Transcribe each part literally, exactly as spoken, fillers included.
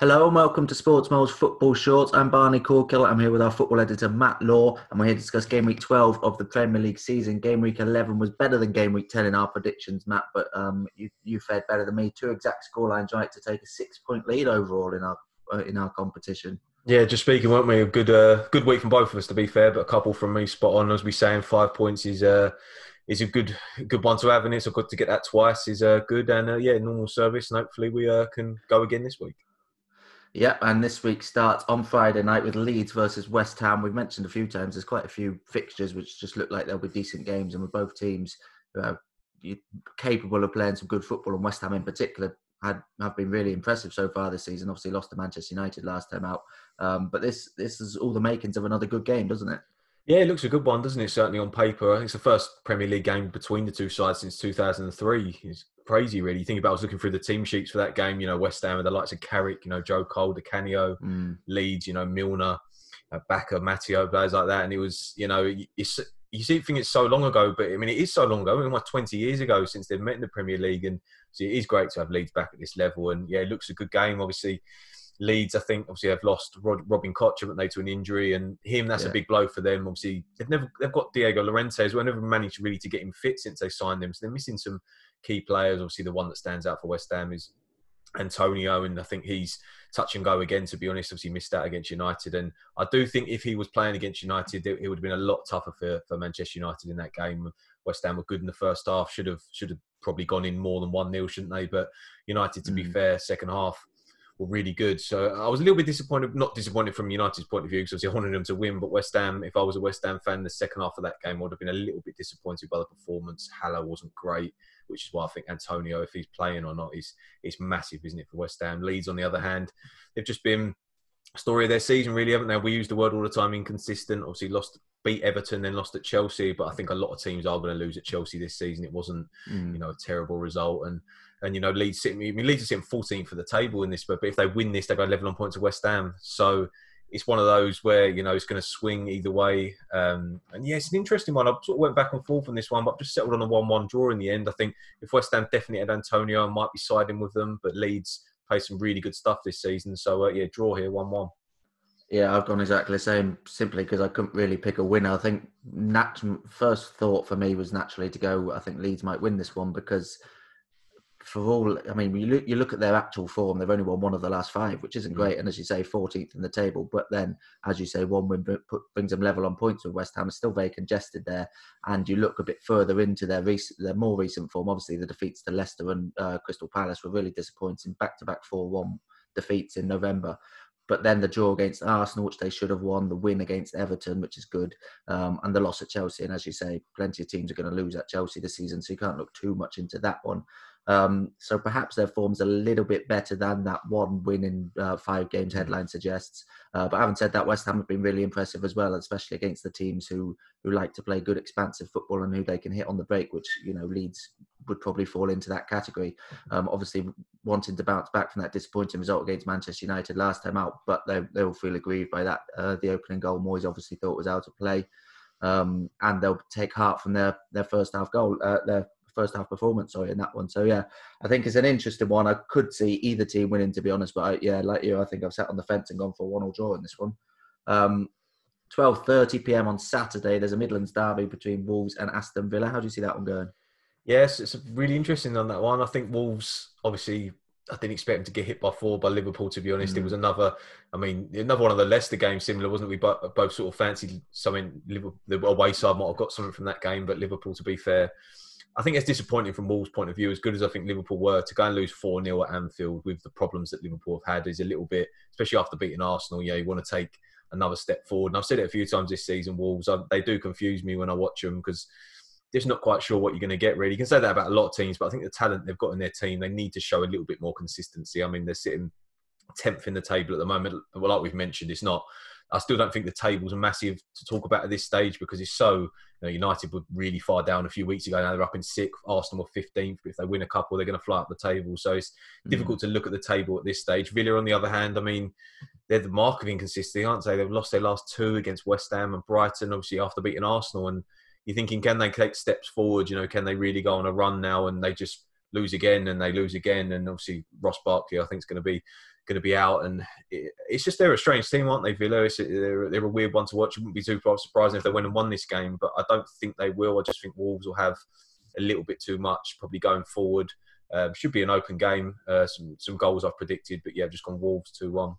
Hello and welcome to Sports Mole's Football Shorts. I'm Barney Corkill. I'm here with our football editor Matt Law, and we're here to discuss game week twelve of the Premier League season. Game week eleven was better than game week ten in our predictions, Matt, but um, you, you fared better than me. Two exact scorelines right to take a six-point lead overall in our uh, in our competition. Yeah, just speaking, weren't we? A good uh, good week from both of us, to be fair, but a couple from me spot on. As we saying, five points is uh, is a good good one to have, and it's good to get that twice is uh, good. And uh, yeah, normal service, and hopefully we uh, can go again this week. Yep, and this week starts on Friday night with Leeds versus West Ham. We've mentioned a few times, there's quite a few fixtures which just look like they'll be decent games, and with both teams uh, capable of playing some good football, and West Ham in particular had, have been really impressive so far this season. Obviously lost to Manchester United last time out, um, but this this is all the makings of another good game, doesn't it? Yeah, it looks a good one, doesn't it? Certainly on paper. It's the first Premier League game between the two sides since two thousand three. It's crazy, really. You think about, I was looking through the team sheets for that game, you know, West Ham with the likes of Carrick, you know, Joe Cole, Canio, mm. Leeds, you know, Milner, uh, Bakker, Matteo, players like that. And it was, you know, it's, you see, think it's so long ago, but I mean, it is so long ago. I mean, like twenty years ago since they've met in the Premier League. And so it is great to have Leeds back at this level. And yeah, it looks a good game, obviously. Leeds, I think, obviously have lost Rod, Robin Koch, haven't they, to an injury, and him, that's yeah. a big blow for them. Obviously, they've never they've got Diego Llorente as well. Never managed really to get him fit since they signed him. So they're missing some key players. Obviously, the one that stands out for West Ham is Antonio, and I think he's touch and go again, to be honest. Obviously, missed out against United, and I do think if he was playing against United, it would have been a lot tougher for, for Manchester United in that game. West Ham were good in the first half. Should have should have probably gone in more than one nil, shouldn't they? But United, to mm. be fair, second half were really good. So I was a little bit disappointed, not disappointed from United's point of view, because obviously I wanted them to win, but West Ham, if I was a West Ham fan, the second half of that game, I would have been a little bit disappointed by the performance. Haller wasn't great, which is why I think Antonio, if he's playing or not, is is massive, isn't it, for West Ham. Leeds, on the other hand, they've just been story of their season, really, haven't they? We use the word all the time, inconsistent. Obviously lost, beat Everton, then lost at Chelsea, but I think a lot of teams are going to lose at Chelsea this season. It wasn't, mm. you know, a terrible result. And And, you know, Leeds sitting, I mean, Leeds are sitting fourteenth for the table in this, but if they win this, they go eleven on points to West Ham. So it's one of those where, you know, it's going to swing either way. Um, and, yeah, it's an interesting one. I sort of went back and forth on this one, but I've just settled on a one one draw in the end. I think if West Ham definitely had Antonio, I might be siding with them, but Leeds play some really good stuff this season. So, uh, yeah, draw here, one one. Yeah, I've gone exactly the same, simply because I couldn't really pick a winner. I think nat- first thought for me was naturally to go, I think Leeds might win this one, because for all, I mean, you look, you look at their actual form, they've only won one of the last five, which isn't great. And as you say, fourteenth in the table. But then, as you say, one win put, brings them level on points with West Ham. It's still very congested there. And you look a bit further into their, rec- their more recent form. Obviously, the defeats to Leicester and uh, Crystal Palace were really disappointing. Back-to-back four one defeats in November. But then the draw against Arsenal, which they should have won, the win against Everton, which is good, um, and the loss at Chelsea. And as you say, plenty of teams are going to lose at Chelsea this season, so you can't look too much into that one. Um, so perhaps their form's a little bit better than that one win in uh, five games headline suggests. Uh, but having said that, West Ham have been really impressive as well, especially against the teams who, who like to play good, expansive football and who they can hit on the break, which, you know, Leeds would probably fall into that category. Um, obviously, wanting to bounce back from that disappointing result against Manchester United last time out, but they they will feel aggrieved by that. Uh, the opening goal, Moyes obviously thought was out of play, um, and they'll take heart from their their first half goal, uh, their first half performance, sorry, in that one. So yeah, I think it's an interesting one. I could see either team winning, to be honest, but I, yeah, like you, I think I've sat on the fence and gone for a one-all draw in this one. Um, twelve thirty p m on Saturday, there's a Midlands derby between Wolves and Aston Villa. How do you see that one going? Yes, it's really interesting on that one. I think Wolves, obviously, I didn't expect them to get hit by four by Liverpool, to be honest. Mm. It was another, I mean, another one of the Leicester games similar, wasn't it? We both, both sort of fancied something. Liverpool, the away side might have got something from that game, but Liverpool, to be fair, I think it's disappointing from Wolves' point of view. As good as I think Liverpool were, to go and lose four nil at Anfield with the problems that Liverpool have had is a little bit, especially after beating Arsenal, yeah, you want to take another step forward. And I've said it a few times this season, Wolves, I, they do confuse me when I watch them, because just not quite sure what you're going to get, really. You can say that about a lot of teams, but I think the talent they've got in their team, they need to show a little bit more consistency. I mean, they're sitting tenth in the table at the moment. Well, like we've mentioned, it's not, I still don't think the table's massive to talk about at this stage, because it's so, you know, United were really far down a few weeks ago. Now they're up in sixth, Arsenal were fifteenth. If they win a couple, they're going to fly up the table. So it's mm. difficult to look at the table at this stage. Villa, on the other hand, I mean, they're the mark of inconsistency, aren't they? They've lost their last two against West Ham and Brighton, obviously, after beating Arsenal. And you're thinking, can they take steps forward? You know, can they really go on a run now? And they just lose again and they lose again. And obviously, Ross Barkley, I think, is going to be going to be out. And it, it's just they're a strange team, aren't they, Villa? It's, they're, they're a weird one to watch. It wouldn't be too surprising if they went and won this game, but I don't think they will. I just think Wolves will have a little bit too much probably going forward. Um, should be an open game. Uh, some some goals I've predicted, but yeah, I've just gone Wolves two one.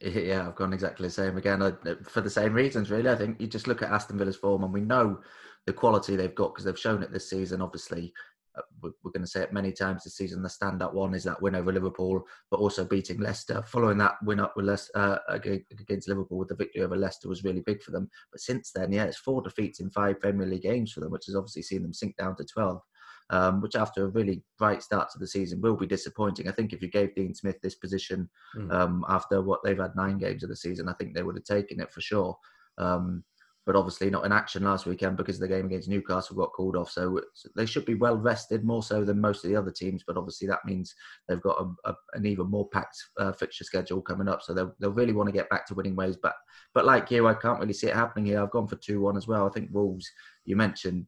Yeah, I've gone exactly the same again. I, for the same reasons, really. I think you just look at Aston Villa's form, and we know the quality they've got because they've shown it this season. Obviously, uh, we're, we're going to say it many times this season. The standout one is that win over Liverpool, but also beating Leicester. Following that win up with Leicester, uh, against Liverpool with the victory over Leicester was really big for them. But since then, yeah, it's four defeats in five Premier League games for them, which has obviously seen them sink down to twelve. Um, which after a really bright start to the season will be disappointing. I think if you gave Dean Smith this position mm. um, after what they've had nine games of the season, I think they would have taken it for sure. Um, but obviously not in action last weekend because the game against Newcastle got called off. So they should be well rested, more so than most of the other teams. But obviously that means they've got a, a, an even more packed uh, fixture schedule coming up. So they'll, they'll really want to get back to winning ways. But, but like you, I can't really see it happening here. I've gone for two one as well. I think Wolves, you mentioned,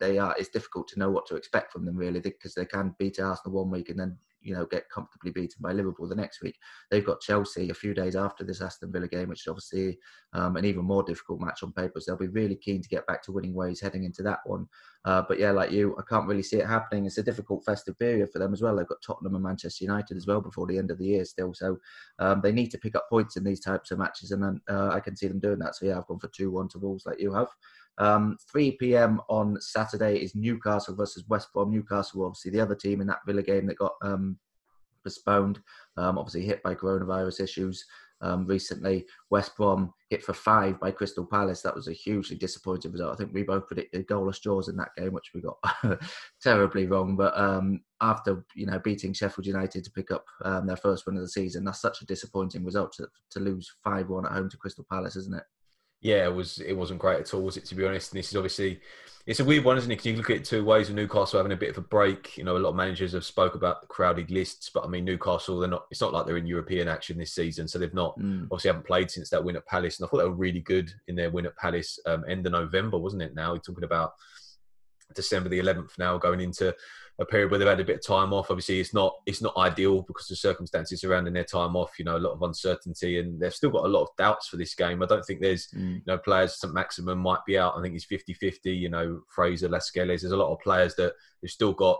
they are. It's difficult to know what to expect from them, really, because they can beat Arsenal one week and then, you know, get comfortably beaten by Liverpool the next week. They've got Chelsea a few days after this Aston Villa game, which is obviously um, an even more difficult match on paper. So they'll be really keen to get back to winning ways heading into that one. Uh, but yeah, like you, I can't really see it happening. It's a difficult festive period for them as well. They've got Tottenham and Manchester United as well before the end of the year still. So um, they need to pick up points in these types of matches, and then uh, I can see them doing that. So yeah, I've gone for two one to Wolves like you have. Um, three p m on Saturday is Newcastle versus West Brom. Newcastle, obviously the other team in that Villa game that got um, postponed, um, obviously hit by coronavirus issues um, recently. West Brom hit for five by Crystal Palace. That was a hugely disappointing result. I think we both predicted goalless draws in that game, which we got terribly wrong. But um, after, you know, beating Sheffield United to pick up um, their first win of the season, that's such a disappointing result to, to lose five one at home to Crystal Palace, isn't it? Yeah, it was. It wasn't great at all, was it? To be honest, and this is obviously, it's a weird one, isn't it? Because you look at it two ways. With Newcastle having a bit of a break, you know, a lot of managers have spoke about crowded lists, but I mean, Newcastle, they're not. It's not like they're in European action this season, so they've not mm. obviously haven't played since that win at Palace, and I thought they were really good in their win at Palace um, end of November, wasn't it? Now we're talking about December the eleventh. Now going into a period where they've had a bit of time off. Obviously, it's not it's not ideal because the circumstances surrounding their time off, you know, a lot of uncertainty, and they've still got a lot of doubts for this game. I don't think there's, mm. you know, players, Saint Maximin might be out. I think he's fifty-fifty, you know, Fraser, Lascelles. There's a lot of players that have still got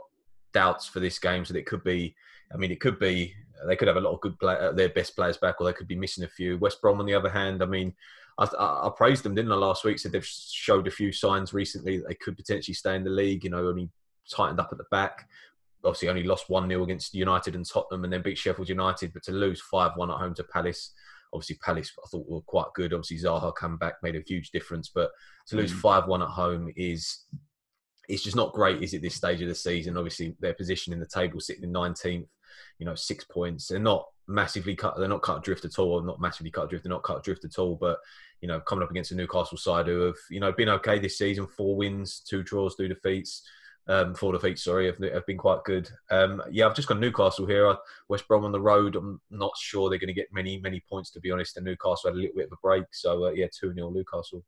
doubts for this game. So that it could be, I mean, it could be, they could have a lot of good play, their best players back, or they could be missing a few. West Brom, on the other hand, I mean, I, I, I praised them, didn't I, last week? Said they've showed a few signs recently that they could potentially stay in the league, you know, only tightened up at the back. Obviously only lost one nil against United and Tottenham and then beat Sheffield United. But to lose five one at home to Palace, obviously Palace I thought were quite good. Obviously Zaha come back, made a huge difference. But to lose five one at home is... it's just not great, is it, this stage of the season? Obviously, their position in the table, sitting in nineteenth, you know, six points. They're not massively cut. They're not cut adrift at all. Not massively cut adrift. They're not cut adrift at all. But, you know, coming up against the Newcastle side who have, you know, been okay this season. Four wins, two draws, two defeats. Um, four defeats, sorry, have, have been quite good. Um, yeah, I've just got Newcastle here. West Brom on the road. I'm not sure they're going to get many, many points, to be honest. And Newcastle had a little bit of a break. So, uh, yeah, two nil Newcastle.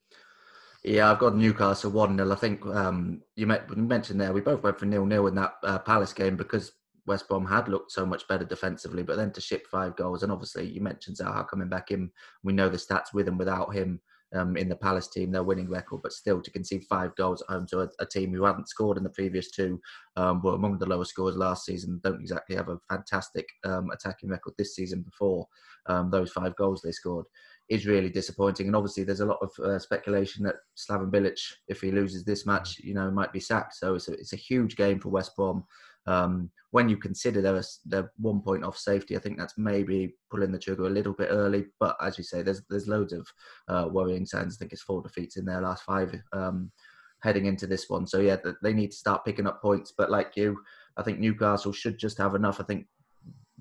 Yeah, I've got Newcastle one nil. I think um, you mentioned there, we both went for nil nil in that uh, Palace game because West Brom had looked so much better defensively, but then to ship five goals. And obviously, you mentioned Zaha coming back in. We know the stats with and without him um, in the Palace team, their winning record, but still to concede five goals at home to a, a team who hadn't scored in the previous two, um, were among the lowest scorers last season, don't exactly have a fantastic um, attacking record this season before um, those five goals they scored. Is really disappointing, and obviously there's a lot of uh, speculation that Slaven Bilic, if he loses this match, you know, might be sacked. So it's a, it's a huge game for West Brom. Um, when you consider they're, they're one point off safety, I think that's maybe pulling the trigger a little bit early. But as you say, there's there's loads of uh, worrying signs. I think it's four defeats in their last five um, heading into this one. So yeah, they need to start picking up points. But like you, I think Newcastle should just have enough. I think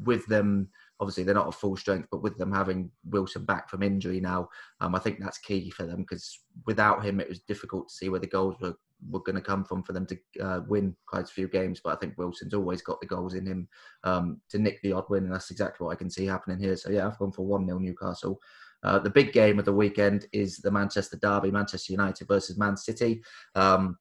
with them. Obviously, they're not at full strength, but with them having Wilson back from injury now, um, I think that's key for them because without him, it was difficult to see where the goals were, were going to come from for them to uh, win quite a few games. But I think Wilson's always got the goals in him um, to nick the odd win, and that's exactly what I can see happening here. So, yeah, I've gone for one nil Newcastle. Uh, the big game of the weekend is the Manchester derby, Manchester United versus Man City. Um,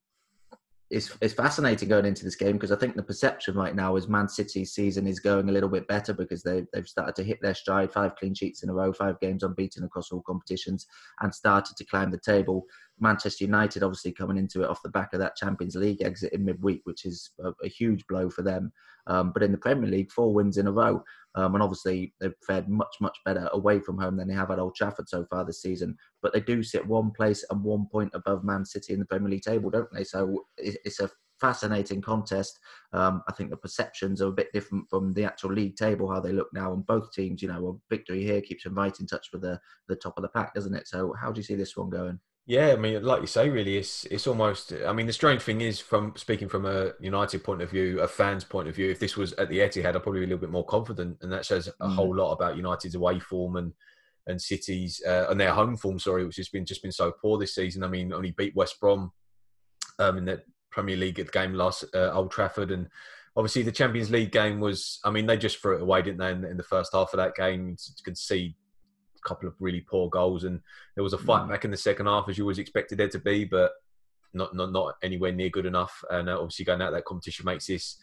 it's, it's fascinating going into this game, because I think the perception right now is Man City's season is going a little bit better because they, they've started to hit their stride, five clean sheets in a row, five games unbeaten across all competitions, and started to climb the table. Manchester United obviously coming into it off the back of that Champions League exit in midweek, which is a, a huge blow for them. Um, but in the Premier League, four wins in a row. Um, and obviously they've fared much, much better away from home than they have at Old Trafford so far this season. But they do sit one place and one point above Man City in the Premier League table, don't they? So it's a fascinating contest. Um, I think the perceptions are a bit different from the actual league table, how they look now. And both teams, you know, a victory here keeps them right in touch with the, the top of the pack, doesn't it? So how do you see this one going? Yeah, I mean, like you say, really, it's it's almost... I mean, the strange thing is, from speaking from a United point of view, a fan's point of view, if this was at the Etihad, I'd probably be a little bit more confident, and that shows a whole lot about United's away form and and City's uh, and their home form, sorry, which has been just been so poor this season. I mean, only beat West Brom um, in the Premier League at the game last uh, Old Trafford, and obviously the Champions League game was... I mean, they just threw it away, didn't they? In, in the first half of that game, you could see couple of really poor goals, and there was a fight back in the second half, as you always expected there to be, but not not not anywhere near good enough. And obviously going out of that competition makes this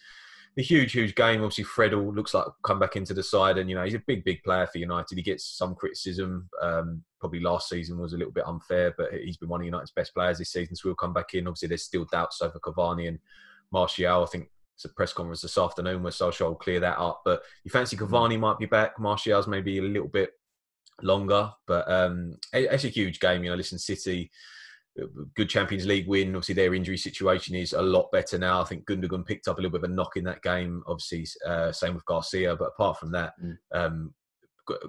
a huge huge game. Obviously Fred all looks like come back into the side, and you know, he's a big big player for United. He gets some criticism, um, probably last season was a little bit unfair, but he's been one of United's best players this season, so he'll come back in. Obviously there's still doubts over Cavani and Martial. I think it's a press conference this afternoon where Solskjaer will clear that up, but you fancy Cavani might be back, Martial's maybe a little bit longer, but um, it's a huge game. You know, listen, City, good Champions League win. Obviously, their injury situation is a lot better now. I think Gundogan picked up a little bit of a knock in that game. Obviously, uh, same with Garcia. But apart from that, mm. um,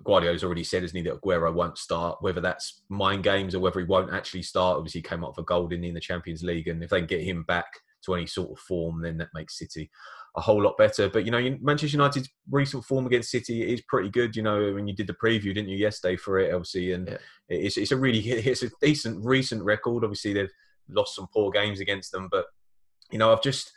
Guardiola's already said, hasn't he, that Aguero won't start, whether that's mind games or whether he won't actually start. Obviously, he came up for gold in the Champions League, and if they can get him back to any sort of form, then that makes City a whole lot better. But, you know, Manchester United's recent form against City is pretty good. You know, when you did the preview, didn't you, yesterday for it, obviously, and yeah. it's it's a really it's a decent recent record. Obviously, they've lost some poor games against them, but, you know, I've just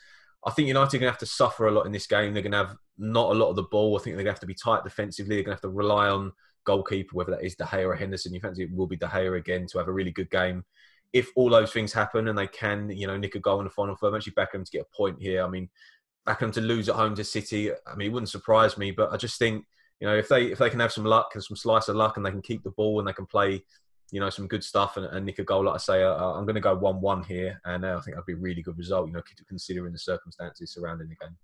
I think United are going to have to suffer a lot in this game. They're going to have not a lot of the ball. I think they're going to have to be tight defensively. They're going to have to rely on goalkeeper, whether that is De Gea or Henderson. You fancy it will be De Gea again to have a really good game. If all those things happen and they can, you know, nick a goal in the final third, actually Beckham to get a point here. I mean, Beckham to lose at home to City, I mean, it wouldn't surprise me, but I just think, you know, if they if they can have some luck and some slice of luck and they can keep the ball and they can play, you know, some good stuff and, and nick a goal, like I say, I, I'm going to go one one here, and uh, I think that'd be a really good result, you know, considering the circumstances surrounding the game.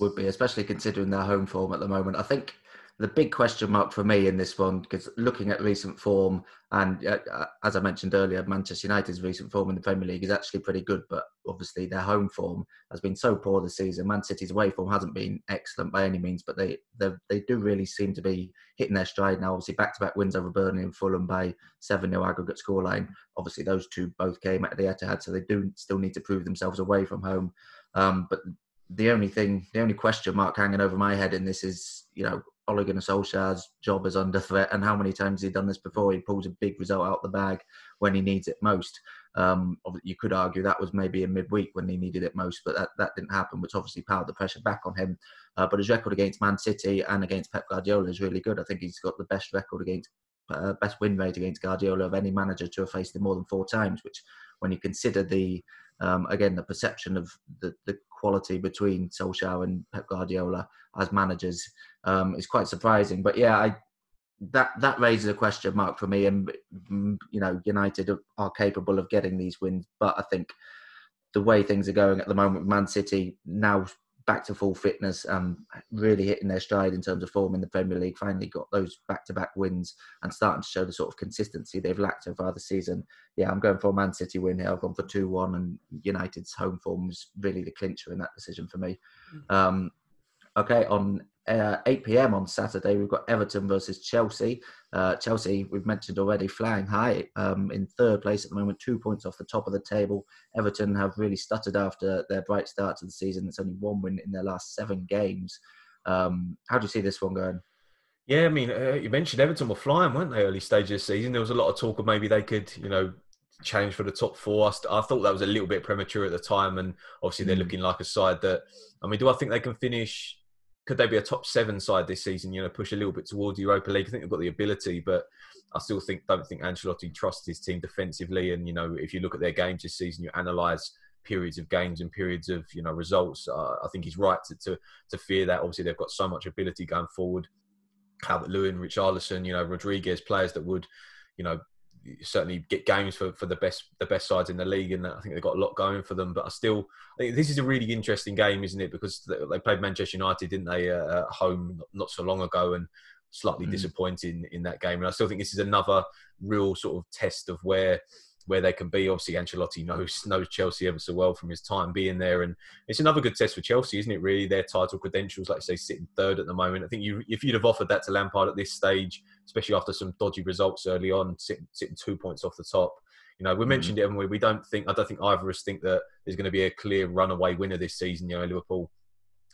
Would be, especially considering their home form at the moment. I think the big question mark for me in this one, because looking at recent form, and uh, as I mentioned earlier, Manchester United's recent form in the Premier League is actually pretty good, but obviously their home form has been so poor this season. Man City's away form hasn't been excellent by any means, but they they, they do really seem to be hitting their stride now. Obviously, back-to-back wins over Burnley and Fulham by seven nil aggregate scoreline. Obviously, those two both came at the Etihad, so they do still need to prove themselves away from home. Um, but the only thing, the only question mark hanging over my head in this is, you know, Ole Gunnar Solskjaer's job is under threat, and how many times he's done this before. He pulls a big result out the bag when he needs it most. Um, you could argue that was maybe in midweek when he needed it most, but that, that didn't happen, which obviously piled the pressure back on him. Uh, but his record against Man City and against Pep Guardiola is really good. I think he's got the best record against, uh, best win rate against Guardiola of any manager to have faced him more than four times, which, when you consider the Um, again, the perception of the, the quality between Solskjaer and Pep Guardiola as managers um, is quite surprising. But yeah, I, that that raises a question mark for me. And, you know, United are capable of getting these wins. But I think the way things are going at the moment, Man City now back to full fitness, um, really hitting their stride in terms of form in the Premier League, finally got those back-to-back wins and starting to show the sort of consistency they've lacked so far this season. Yeah, I'm going for a Man City win here. I've gone for two one, and United's home form was really the clincher in that decision for me. Um, okay, on uh, eight p m on Saturday, we've got Everton versus Chelsea. Uh, Chelsea, we've mentioned already, flying high um, in third place at the moment, two points off the top of the table. Everton have really stuttered after their bright start to the season. It's only one win in their last seven games. Um, how do you see this one going? Yeah, I mean, uh, you mentioned Everton were flying, weren't they, early stage of the season? There was a lot of talk of maybe they could, you know, challenge for the top four. I, st- I thought that was a little bit premature at the time, and obviously they're mm. looking like a side that, I mean, do I think they can finish... Could they be a top seven side this season, you know, push a little bit towards Europa League? I think they've got the ability, but I still think don't think Ancelotti trusts his team defensively. And, you know, if you look at their games this season, you analyse periods of games and periods of, you know, results. Uh, I think he's right to, to to fear that. Obviously, they've got so much ability going forward. Calvert-Lewin, Richarlison, you know, Rodriguez, players that would, you know, certainly get games for, for the best the best sides in the league, and I think they've got a lot going for them. But I still, I think this is a really interesting game, isn't it? Because they played Manchester United, didn't they, uh, at home not so long ago, and slightly mm. disappointing in that game. And I still think this is another real sort of test of where where they can be. Obviously, Ancelotti knows knows Chelsea ever so well from his time being there, and it's another good test for Chelsea, isn't it, really? Their title credentials, like you say, sitting third at the moment. I think you, if you'd have offered that to Lampard at this stage, especially after some dodgy results early on, sitting, sitting two points off the top. You know, we mentioned mm. it, haven't we? We don't think, I don't think either of us think that there's going to be a clear runaway winner this season. You know, Liverpool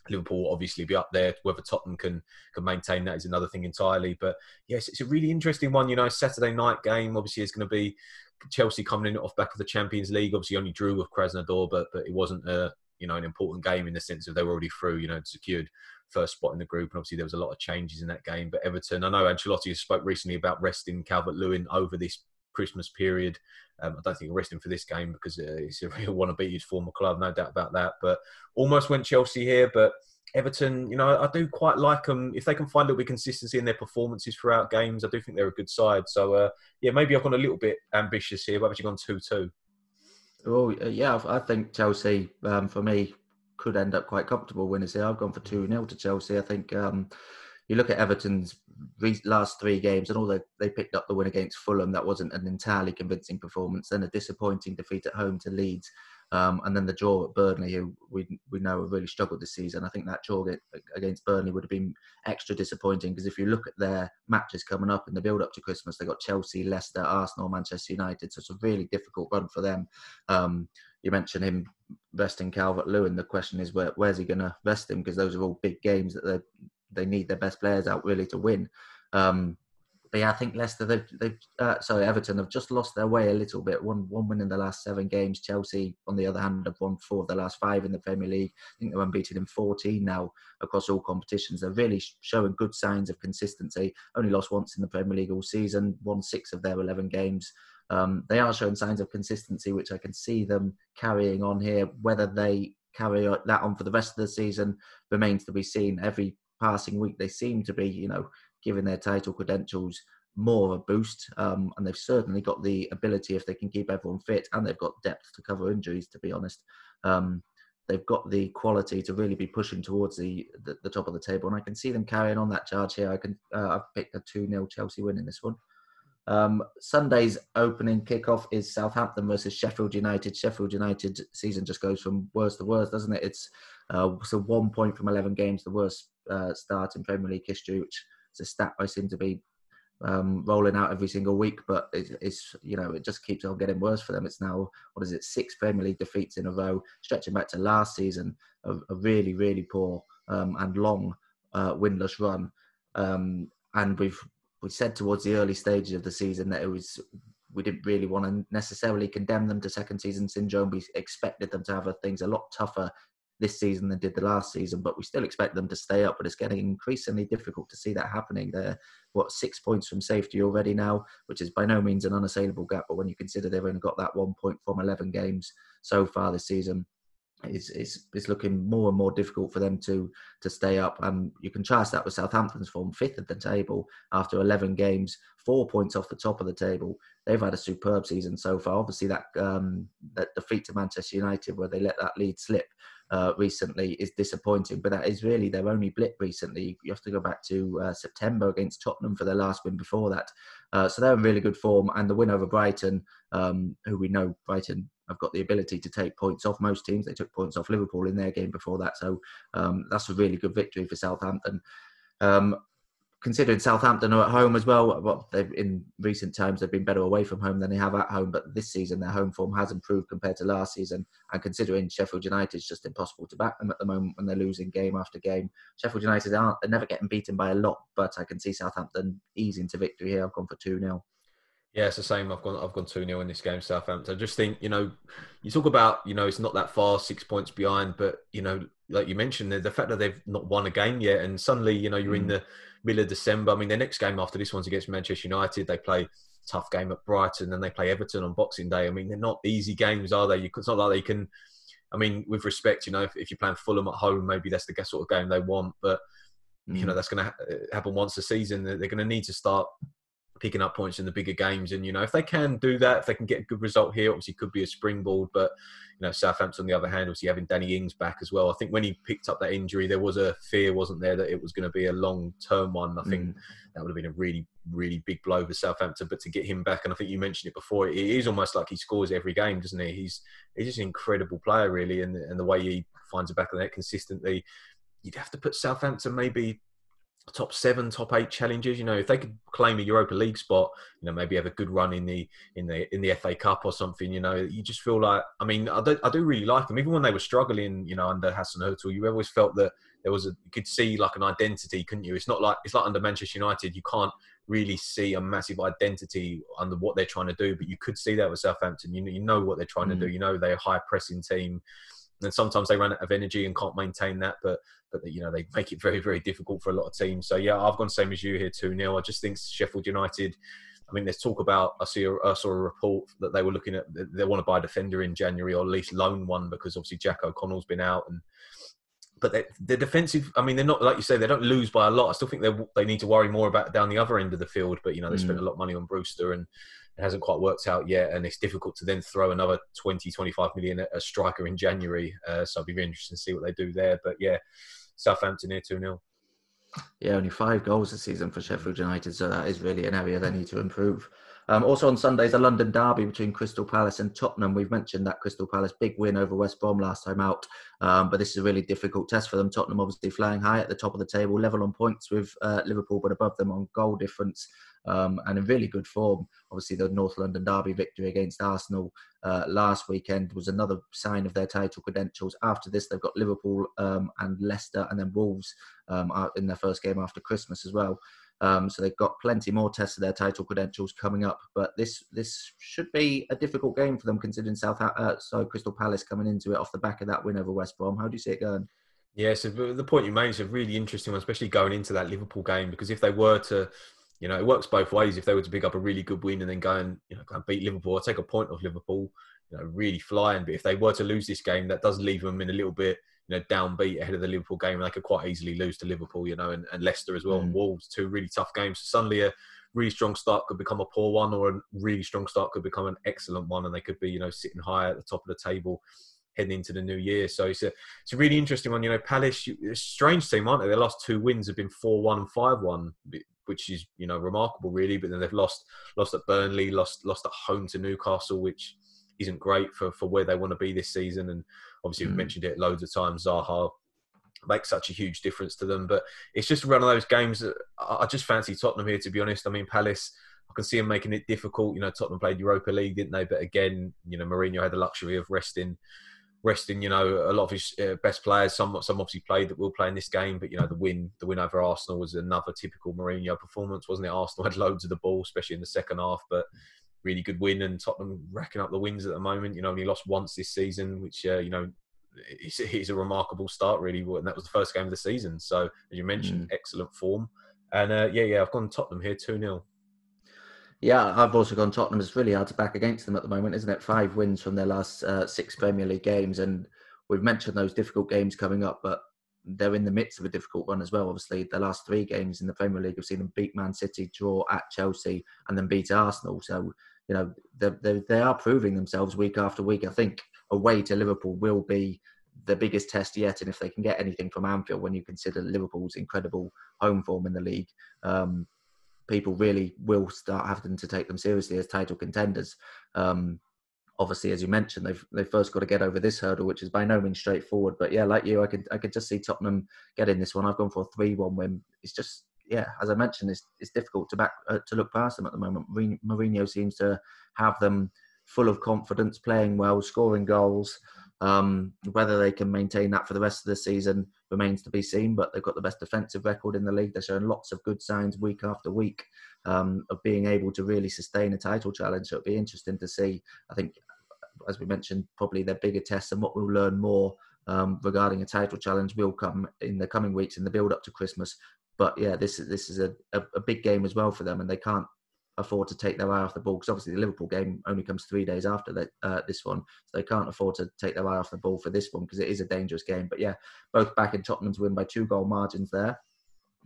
Liverpool will obviously be up there. Whether Tottenham can can maintain that is another thing entirely. But yes, it's a really interesting one. You know, Saturday night game, obviously, is going to be Chelsea coming in off back of the Champions League. Obviously, only drew with Krasnodar, but but it wasn't a, you know, an important game in the sense of they were already through. You know, secured first spot in the group, and obviously there was a lot of changes in that game. But Everton, I know Ancelotti spoke recently about resting Calvert-Lewin over this Christmas period. Um, I don't think he'll rest him for this game because uh, he's a real wanna beat his former club, no doubt about that. But almost went Chelsea here, but Everton, you know, I do quite like them. If they can find a little bit of consistency in their performances throughout games, I do think they're a good side. So, uh, yeah, maybe I've gone a little bit ambitious here. I've actually gone two two. Oh, yeah, I think Chelsea, um, for me, could end up quite comfortable winners here. I've gone for two nil to Chelsea. I think um, you look at Everton's last three games, and although they picked up the win against Fulham, that wasn't an entirely convincing performance. Then a disappointing defeat at home to Leeds, um, and then the draw at Burnley, who we we know have really struggled this season. I think that draw against Burnley would have been extra disappointing because if you look at their matches coming up in the build-up to Christmas, they got Chelsea, Leicester, Arsenal, Manchester United, so it's a really difficult run for them. Um, you mentioned him resting Calvert-Lewin. The question is, where, where's he going to rest him? Because those are all big games that they're They need their best players out really to win. Um, but yeah, I think Leicester, they've, they've uh, sorry, Everton have just lost their way a little bit. One one win in the last seven games. Chelsea, on the other hand, have won four of the last five in the Premier League. I think they're unbeaten in fourteen now across all competitions. They're really showing good signs of consistency. Only lost once in the Premier League all season, won six of their eleven games. Um, they are showing signs of consistency, which I can see them carrying on here. Whether they carry that on for the rest of the season remains to be seen. Every passing week they seem to be, you know, giving their title credentials more of a boost, um, and they've certainly got the ability, if they can keep everyone fit, and they've got depth to cover injuries, to be honest. Um, they've got the quality to really be pushing towards the, the, the top of the table, and I can see them carrying on that charge here. I can, uh, I've picked a two nil Chelsea win in this one. Um, Sunday's opening kickoff is Southampton versus Sheffield United. Sheffield United season just goes from worse to worse, doesn't it? It's uh, so one point from eleven games, the worst uh, start in Premier League history, which is a stat I seem to be um, rolling out every single week. But it's, it's you know it just keeps on getting worse for them. It's now, what is it, six Premier League defeats in a row, stretching back to last season, a, a really really poor um, and long uh, winless run, um, and we've. We said towards the early stages of the season that it was we didn't really want to necessarily condemn them to second season syndrome. We expected them to have things a lot tougher this season than did the last season, but we still expect them to stay up. But it's getting increasingly difficult to see that happening. They're, what, six points from safety already now, which is by no means an unassailable gap. But when you consider they've only got that one point from eleven games so far this season, It's, it's, it's looking more and more difficult for them to to stay up. And um, you contrast that with Southampton's form, fifth at the table after eleven games, four points off the top of the table. They've had a superb season so far. Obviously, that um, that defeat to Manchester United, where they let that lead slip uh, recently, is disappointing. But that is really their only blip recently. You have to go back to uh, September against Tottenham for their last win before that. Uh, so they're in really good form. And the win over Brighton, um, who we know Brighton have got the ability to take points off most teams. They took points off Liverpool in their game before that. So um, that's a really good victory for Southampton. Um, considering Southampton are at home as well, well they've, in recent times they've been better away from home than they have at home, but this season their home form has improved compared to last season, and considering Sheffield United, it's just impossible to back them at the moment when they're losing game after game. Sheffield United aren't, they're never getting beaten by a lot, but I can see Southampton easing to victory here. I've gone for two nil. Yeah, it's the same. I've gone I've gone two nil in this game, Southampton. I just think, you know, you talk about, you know, it's not that far, six points behind, but, you know, like you mentioned, the, the fact that they've not won a game yet, and suddenly, you know, you're mm. in the middle of December. I mean, their next game after this one's against Manchester United. They play tough game at Brighton, and they play Everton on Boxing Day. I mean, they're not easy games, are they? You, it's not like they can I mean, with respect, you know, if, if you're playing Fulham at home, maybe that's the sort of game they want. But, mm. you know, that's going to ha- happen once a season. They're, they're going to need to start picking up points in the bigger games. And, you know, if they can do that, if they can get a good result here, obviously could be a springboard. But, you know, Southampton, on the other hand, obviously having Danny Ings back as well. I think when he picked up that injury, there was a fear, wasn't there, that it was going to be a long-term one. I think mm. that would have been a really, really big blow for Southampton. But to get him back, and I think you mentioned it before, it is almost like he scores every game, doesn't he? He's he's just an incredible player, really. And, and the way he finds the back of the net consistently, you'd have to put Southampton maybe top seven, top eight challenges. You know, if they could claim a Europa League spot, you know, maybe have a good run in the in the in the F A Cup or something. You know, you just feel like, I mean, I do, I do really like them. Even when they were struggling, you know, under Hasenhüttl, you always felt that there was a, you could see like an identity, couldn't you? It's not like it's like under Manchester United, you can't really see a massive identity under what they're trying to do, but you could see that with Southampton. You know, you know what they're trying mm. to do. You know, they're a high pressing team. And sometimes they run out of energy and can't maintain that, but but you know, they make it very, very difficult for a lot of teams. So yeah, I've gone same as you here too, Neil. I just think Sheffield United. I mean, there's talk about. I see. A, I saw a report that they were looking at. They want to buy a defender in January, or at least loan one, because obviously Jack O'Connell's been out. And but they, they're defensive. I mean, they're not, like you say, they don't lose by a lot. I still think they they need to worry more about down the other end of the field. But you know, they mm-hmm. spent a lot of money on Brewster and. It hasn't quite worked out yet, and it's difficult to then throw another twenty, twenty-five million at a striker in January. Uh, so it'll be very interesting to see what they do there. But yeah, Southampton here two nil. Yeah, only five goals this season for Sheffield United, so that is really an area they need to improve. Um, also on Sunday is a London derby between Crystal Palace and Tottenham. We've mentioned that Crystal Palace big win over West Brom last time out, um, but this is a really difficult test for them. Tottenham obviously flying high at the top of the table, level on points with uh, Liverpool, but above them on goal difference. Um, and in really good form. Obviously, the North London derby victory against Arsenal uh, last weekend was another sign of their title credentials. After this, they've got Liverpool um, and Leicester, and then Wolves um, are in their first game after Christmas as well. Um, so they've got plenty more tests of their title credentials coming up. But this this should be a difficult game for them, considering South uh, so Crystal Palace coming into it off the back of that win over West Brom. How do you see it going? Yeah, so the point you made is a really interesting one, especially going into that Liverpool game, because if they were to... You know, it works both ways. If they were to pick up a really good win and then go and, you know, go and beat Liverpool or take a point off Liverpool, you know, really flying. But if they were to lose this game, that does leave them in a little bit, you know, downbeat ahead of the Liverpool game. And they could quite easily lose to Liverpool, you know, and, and Leicester as well, mm. and Wolves, two really tough games. So suddenly a really strong start could become a poor one, or a really strong start could become an excellent one. And they could be, you know, sitting high at the top of the table heading into the new year. So it's a, it's a really interesting one. You know, Palace, a strange team, aren't they? Their last two wins have been four one and five one. Which is, you know, remarkable really, but then they've lost lost at Burnley, lost lost at home to Newcastle, which isn't great for, for where they want to be this season. And obviously mm. we've mentioned it loads of times, Zaha makes such a huge difference to them. But it's just one of those games that I just fancy Tottenham here, to be honest. I mean, Palace, I can see them making it difficult. You know, Tottenham played Europa League, didn't they? But again, you know, Mourinho had the luxury of resting resting, you know, a lot of his best players. Some some obviously played that will play in this game, but, you know, the win the win over Arsenal was another typical Mourinho performance, wasn't it? Arsenal had loads of the ball, especially in the second half, but really good win, and Tottenham racking up the wins at the moment. You know, only lost once this season, which, uh, you know, is, is a remarkable start, really, and that was the first game of the season. So, as you mentioned, mm. excellent form. And, uh, yeah, yeah, I've gone Tottenham here, two nil. Yeah, I've also gone Tottenham. It's really hard to back against them at the moment, isn't it? Five wins from their last uh, six Premier League games. And we've mentioned those difficult games coming up, but they're in the midst of a difficult one as well. Obviously, the last three games in the Premier League, we've seen them beat Man City, draw at Chelsea, and then beat Arsenal. So, you know, they're, they're, they are proving themselves week after week. I think away to Liverpool will be the biggest test yet, and if they can get anything from Anfield, when you consider Liverpool's incredible home form in the league, um, people really will start having to take them seriously as title contenders. Um, obviously, as you mentioned, they've they've first got to get over this hurdle, which is by no means straightforward. But yeah, like you, I could I could just see Tottenham getting this one. I've gone for a three one win. It's just, yeah, as I mentioned, it's it's difficult to back uh, to look past them at the moment. Mourinho seems to have them full of confidence, playing well, scoring goals. Um, whether they can maintain that for the rest of the season remains to be seen, but they've got the best defensive record in the league. They're showing lots of good signs week after week um, of being able to really sustain a title challenge. So it'll be interesting to see. I think, as we mentioned, probably their bigger tests and what we'll learn more um, regarding a title challenge will come in the coming weeks in the build-up to Christmas. But yeah, this is this is a, a, a big game as well for them, and they can't afford to take their eye off the ball, because obviously the Liverpool game only comes three days after the, uh, this one, so they can't afford to take their eye off the ball for this one because it is a dangerous game. But yeah, both back in Tottenham's win by two goal margins there.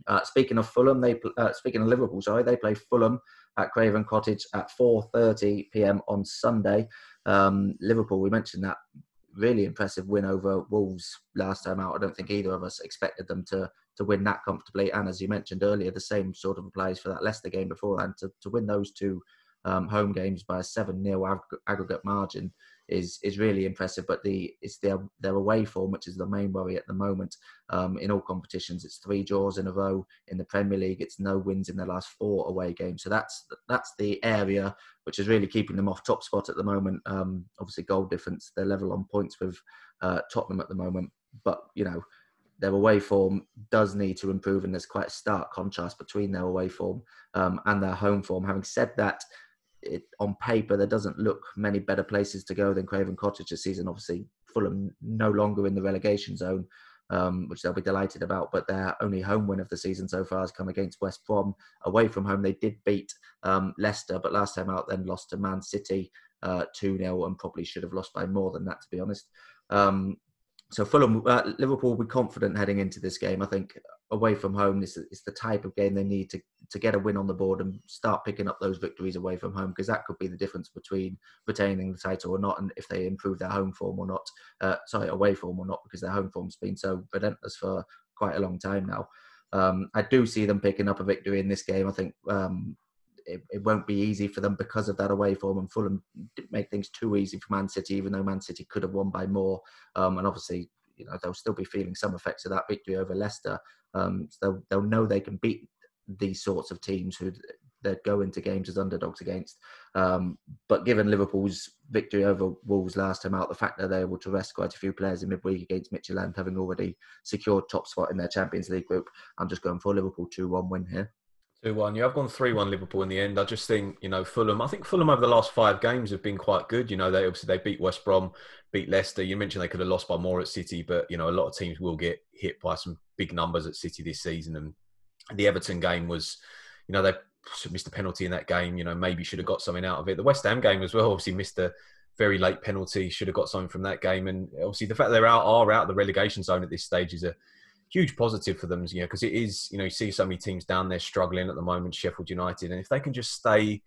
Uh, speaking of Fulham, they uh, speaking of Liverpool, sorry, they play Fulham at Craven Cottage at four thirty p m on Sunday. Um, Liverpool, we mentioned that really impressive win over Wolves last time out. I don't think either of us expected them to to win that comfortably. And as you mentioned earlier, the same sort of applies for that Leicester game before. And to, to win those two um, home games by a seven nil ag- aggregate margin is is really impressive. But the it's their their away form, which is the main worry at the moment. Um, in all competitions, it's three draws in a row. In the Premier League, it's no wins in their last four away games. So that's that's the area which is really keeping them off top spot at the moment. Um, obviously, goal difference, they're level on points with uh, Tottenham at the moment. But, you know, their away form does need to improve, and there's quite a stark contrast between their away form um, and their home form. Having said that, it, on paper, there doesn't look many better places to go than Craven Cottage this season. Obviously, Fulham no longer in the relegation zone, um, which they'll be delighted about, but their only home win of the season so far has come against West Brom. Away from home, they did beat um, Leicester, but last time out then lost to Man City uh, two nil, and probably should have lost by more than that, to be honest. Um, So Fulham, uh, Liverpool will be confident heading into this game. I think away from home is is the type of game they need to, to get a win on the board and start picking up those victories away from home, because that could be the difference between retaining the title or not, and if they improve their home form or not. Uh, sorry, away form or not, because their home form's been so relentless for quite a long time now. Um, I do see them picking up a victory in this game. I think um, it, it won't be easy for them because of that away form, and Fulham didn't make things too easy for Man City, even though Man City could have won by more. Um, and obviously, you know, they'll still be feeling some effects of that victory over Leicester. Um, so they'll, they'll know they can beat these sorts of teams who they're going to games as underdogs against. Um, but given Liverpool's victory over Wolves last time out, the fact that they were able to rest quite a few players in midweek against Midtjylland, having already secured top spot in their Champions League group, I'm just going for Liverpool two one win here. two one. You have gone three one Liverpool in the end. I just think, you know, Fulham, I think Fulham over the last five games have been quite good. You know, they obviously they beat West Brom, beat Leicester. You mentioned they could have lost by more at City, but, you know, a lot of teams will get hit by some big numbers at City this season. And the Everton game was, you know, they missed a penalty in that game. You know, maybe should have got something out of it. The West Ham game as well, obviously missed a very late penalty, should have got something from that game. And obviously the fact they're out, are out of the relegation zone at this stage is a huge positive for them, you know, because it is, you know, you see so many teams down there struggling at the moment, Sheffield United, and if they can just stay,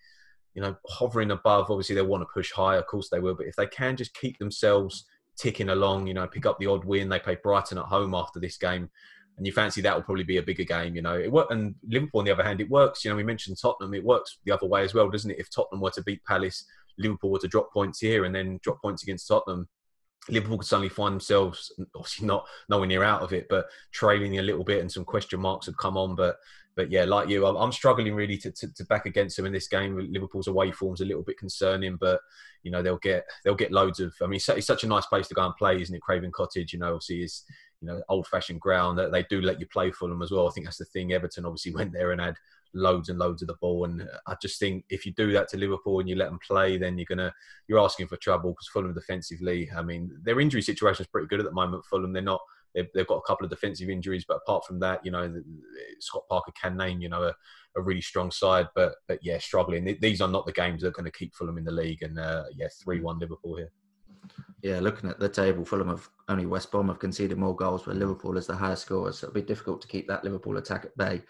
you know, hovering above, obviously they want to push higher, of course they will, but if they can just keep themselves ticking along, you know, pick up the odd win, they play Brighton at home after this game, and you fancy that will probably be a bigger game, you know. It worked, and Liverpool, on the other hand, it works, you know, we mentioned Tottenham, it works the other way as well, doesn't it? If Tottenham were to beat Palace, Liverpool were to drop points here and then drop points against Tottenham, Liverpool could suddenly find themselves, obviously not nowhere near out of it, but trailing a little bit, and some question marks have come on. But but yeah, like you, I'm, I'm struggling really to, to, to back against them in this game. Liverpool's away form's a little bit concerning, but, you know, they'll get they'll get loads of... I mean, it's, it's such a nice place to go and play, isn't it? Craven Cottage, you know, obviously is, you know, old-fashioned ground that they do let you play for them as well. I think that's the thing. Everton obviously went there and had loads and loads of the ball, and I just think if you do that to Liverpool and you let them play, then you're gonna you're asking for trouble, because Fulham defensively, I mean, their injury situation is pretty good at the moment. Fulham, they're not they've, they've got a couple of defensive injuries, but apart from that, you know, Scott Parker can name, you know, a, a really strong side, but but yeah, struggling. These are not the games that are going to keep Fulham in the league, and uh, yeah, three one Liverpool here. Yeah, looking at the table, Fulham have only West Brom have conceded more goals, but Liverpool is the highest scorer, so it'll be difficult to keep that Liverpool attack at bay.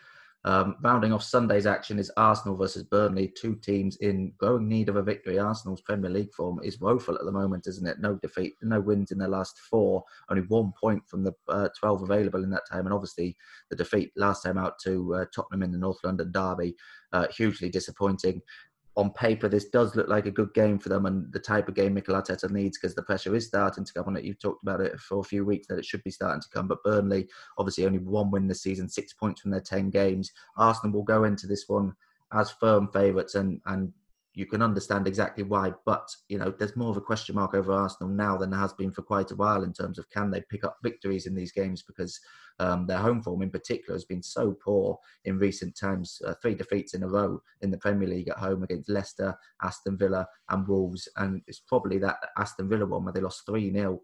Um, rounding off Sunday's action is Arsenal versus Burnley, two teams in growing need of a victory. Arsenal's Premier League form is woeful at the moment, isn't it? No defeat, no wins in their last four, only one point from the uh, twelve available in that time, and obviously the defeat last time out to uh, Tottenham in the North London derby, uh, hugely disappointing. On paper, this does look like a good game for them, and the type of game Mikel Arteta needs, because the pressure is starting to come on it. You've talked about it for a few weeks that it should be starting to come, but Burnley, obviously only one win this season, six points from their ten games. Arsenal will go into this one as firm favourites, and, and you can understand exactly why, but, you know, there's more of a question mark over Arsenal now than there has been for quite a while in terms of can they pick up victories in these games, because um, their home form in particular has been so poor in recent times. Uh, three defeats in a row in the Premier League at home against Leicester, Aston Villa and Wolves, and it's probably that Aston Villa one where they lost three nil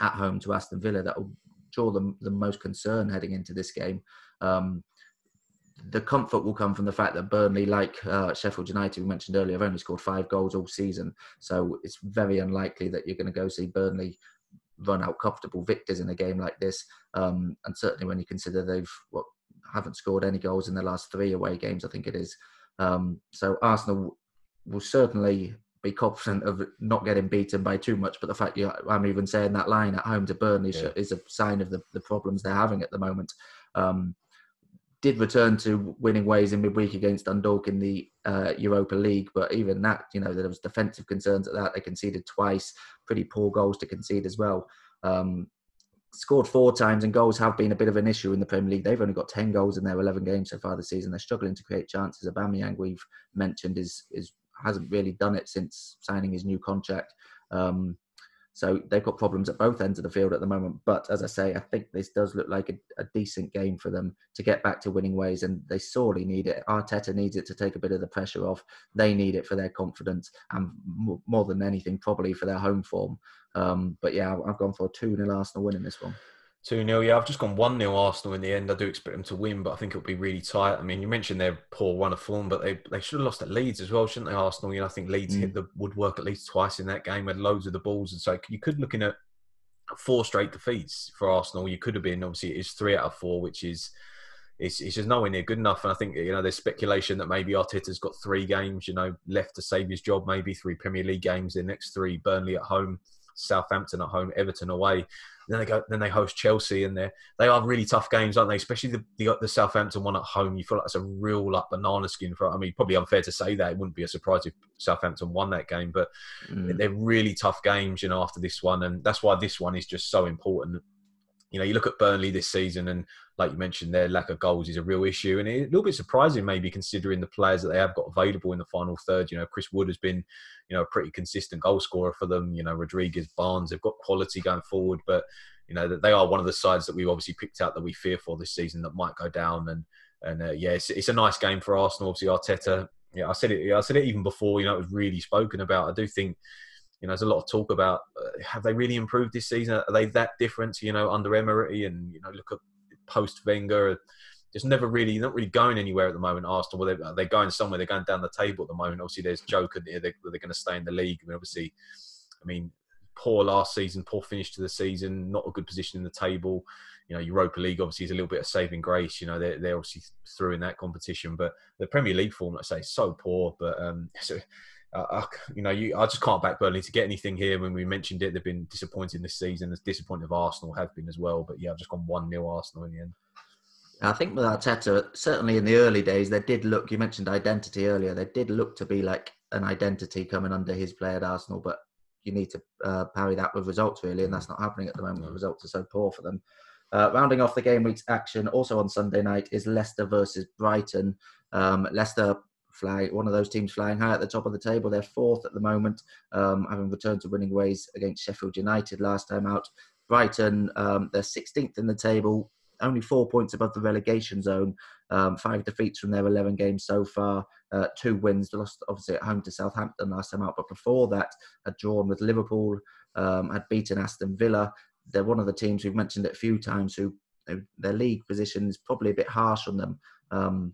at home to Aston Villa that will draw them the most concern heading into this game. Um, the comfort will come from the fact that Burnley, like uh, Sheffield United, we mentioned earlier, have only scored five goals all season. So it's very unlikely that you're going to go see Burnley run out comfortable victors in a game like this. Um, and certainly when you consider they've what, haven't scored any goals in the last three away games, I think it is. Um, so Arsenal will certainly be confident of not getting beaten by too much, but the fact you, I'm even saying that line at home to Burnley yeah. is a sign of the, the problems they're having at the moment. Um, did return to winning ways in midweek against Dundalk in the uh, Europa League, but even that, you know, there was defensive concerns at that. They conceded twice, pretty poor goals to concede as well. Um, scored four times, and goals have been a bit of an issue in the Premier League. They've only got ten goals in their eleven games so far this season. They're struggling to create chances. Aubameyang, we've mentioned, is is hasn't really done it since signing his new contract. Um, so they've got problems at both ends of the field at the moment. But as I say, I think this does look like a, a decent game for them to get back to winning ways, and they sorely need it. Arteta needs it to take a bit of the pressure off. They need it for their confidence and more than anything, probably for their home form. Um, but yeah, I've gone for a two nil Arsenal win in this one. two nil, yeah. I've just gone one nil Arsenal in the end. I do expect them to win, but I think it'll be really tight. I mean, you mentioned their poor run of form, but they, they should have lost at Leeds as well, shouldn't they, Arsenal? You know, I think Leeds mm. hit the woodwork at least twice in that game, had loads of the balls. And so you could look in at four straight defeats for Arsenal. You could have been, obviously, it is three out of four, which is it's, it's just nowhere near good enough. And I think, you know, there's speculation that maybe Arteta's got three games, you know, left to save his job, maybe three Premier League games. Their next three, Burnley at home, Southampton at home, Everton away. Then they go. Then they host Chelsea, and they they are really tough games, aren't they? Especially the, the the Southampton one at home. You feel like that's a real like banana skin for. I mean, probably unfair to say that. It wouldn't be a surprise if Southampton won that game, but mm. they're really tough games, you know, after this one, and that's why this one is just so important. You know, you look at Burnley this season, and like you mentioned, their lack of goals is a real issue, and it's a little bit surprising maybe considering the players that they have got available in the final third. You know, Chris Wood has been, you know, a pretty consistent goal scorer for them. You know, Rodriguez, Barnes, they've got quality going forward, but you know they are one of the sides that we obviously picked out that we fear for this season that might go down. And and uh, yeah, it's, it's a nice game for Arsenal. Obviously, Arteta. Yeah, I said it. I said it even before. You know, it was really spoken about. I do think. You know, there's a lot of talk about uh, have they really improved this season? Are they that different? You know, under Emery and you know, look at post Wenger. It's never really not really going anywhere at the moment. Arsenal, well, they're, they're going somewhere. They're going down the table at the moment. Obviously, there's joke in there that they're going to stay in the league. I mean, obviously, I mean, poor last season, poor finish to the season, not a good position in the table. You know, Europa League obviously is a little bit of saving grace. You know, they're, they're obviously through in that competition, but the Premier League form, like I say, is so poor. But um, so. Uh, you know, you, I just can't back Burnley to get anything here. When we mentioned it, they've been disappointing this season. As disappointing of Arsenal have been as well. But yeah, I've just gone one nil Arsenal in the end. I think with Arteta, certainly in the early days, they did look, you mentioned identity earlier, they did look to be like an identity coming under his play at Arsenal, but you need to uh, parry that with results really, and that's not happening at the moment. The results are so poor for them. Uh, rounding off the game week's action, also on Sunday night, is Leicester versus Brighton. Um, Leicester... Fly, one of those teams flying high at the top of the table. They're fourth at the moment, um, having returned to winning ways against Sheffield United last time out. Brighton, um, they're sixteenth in the table, only four points above the relegation zone. Um, five defeats from their eleven games so far, uh, two wins. They lost, obviously, at home to Southampton last time out, but before that, had drawn with Liverpool, um, had beaten Aston Villa. They're one of the teams, we've mentioned it a few times, who their league position is probably a bit harsh on them. Um,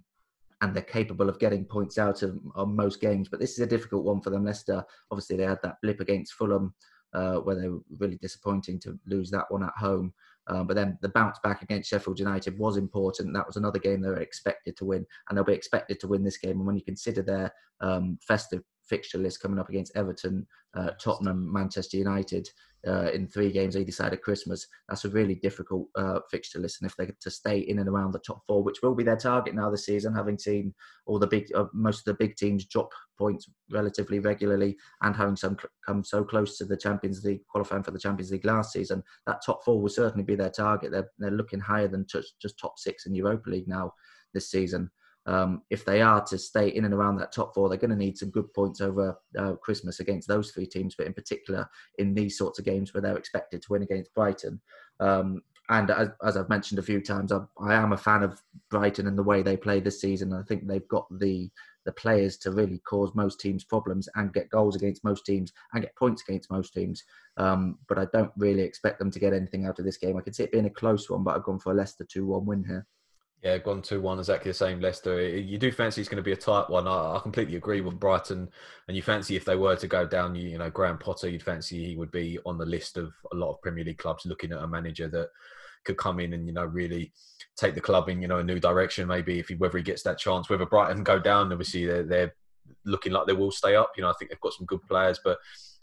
and they're capable of getting points out of on most games. But this is a difficult one for them. Leicester, obviously, they had that blip against Fulham uh, where they were really disappointing to lose that one at home. Uh, but then the bounce back against Sheffield United was important. That was another game they were expected to win, and they'll be expected to win this game. And when you consider their um, festive fixture list coming up against Everton, uh, Tottenham, Manchester United uh, in three games either side of Christmas, that's a really difficult uh, fixture list. And if they're to stay in and around the top four, which will be their target now this season, having seen all the big, uh, most of the big teams drop points relatively regularly, and having some cl- come so close to the Champions League, qualifying for the Champions League last season, that top four will certainly be their target. They're, they're looking higher than t- just top six in Europa League now this season. Um, if they are to stay in and around that top four, they're going to need some good points over uh, Christmas against those three teams, but in particular in these sorts of games where they're expected to win against Brighton. Um, and as, as I've mentioned a few times, I, I am a fan of Brighton and the way they play this season. I think they've got the the players to really cause most teams problems and get goals against most teams and get points against most teams. Um, but I don't really expect them to get anything out of this game. I could see it being a close one, but I've gone for a Leicester two one win here. Yeah, gone two one, exactly the same, Leicester. You do fancy it's going to be a tight one. I, I completely agree with Brighton. And you fancy if they were to go down, you, you know, Graham Potter, you'd fancy he would be on the list of a lot of Premier League clubs looking at a manager that could come in and, you know, really take the club in, you know, a new direction, maybe, if he, whether he gets that chance. Whether Brighton go down, obviously they're, they're looking like they will stay up. You know, I think they've got some good players. But,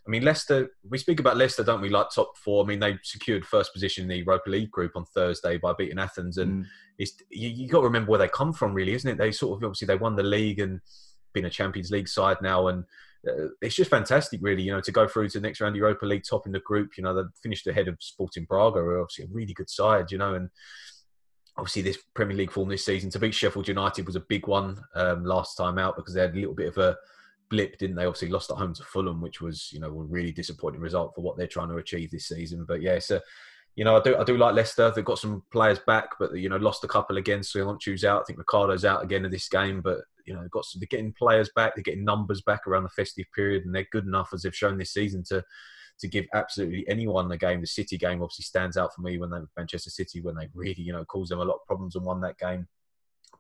I mean, Leicester, we speak about Leicester, don't we, like top four. I mean, they secured first position in the Europa League group on Thursday by beating Athens. And mm. it's, you, you got to remember where they come from, really, isn't it? They sort of, obviously, they won the league and been a Champions League side now. And uh, it's just fantastic, really, you know, to go through to the next round of Europa League, top in the group. You know, they finished ahead of Sporting Braga, who are obviously a really good side, you know. And obviously, this Premier League form this season, to beat Sheffield United was a big one um, last time out, because they had a little bit of a blip, didn't they? Obviously lost at home to Fulham, which was, you know, a really disappointing result for what they're trying to achieve this season. But yeah, so, you know, I do I do like Leicester. They've got some players back, but, you know, lost a couple again. So Soyuncu's out. I think Ricardo's out again in this game. But, you know, they've got some, they're getting players back. They're getting numbers back around the festive period, and they're good enough, as they've shown this season, to to give absolutely anyone the game. The City game obviously stands out for me, when they Manchester City, when they really, you know, caused them a lot of problems and won that game.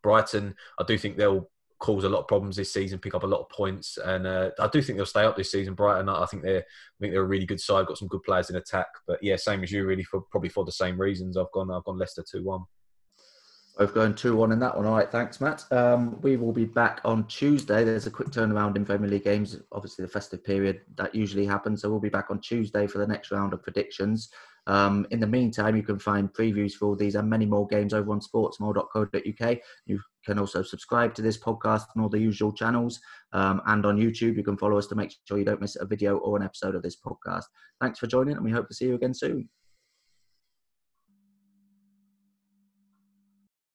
Brighton, I do think they'll cause a lot of problems this season, pick up a lot of points, and uh, I do think they'll stay up this season. Brighton, I think they're, I think they're a really good side, got some good players in attack. But yeah, same as you, really, for probably for the same reasons. I've gone, I've gone Leicester two one. Both going two one in that one. All right, thanks, Matt. Um, we will be back on Tuesday. There's a quick turnaround in Premier League games. Obviously, the festive period, that usually happens. So we'll be back on Tuesday for the next round of predictions. Um, in the meantime, you can find previews for all these and many more games over on sports more dot co dot uk. You can also subscribe to this podcast on all the usual channels, um, and on YouTube. You can follow us to make sure you don't miss a video or an episode of this podcast. Thanks for joining, and we hope to see you again soon.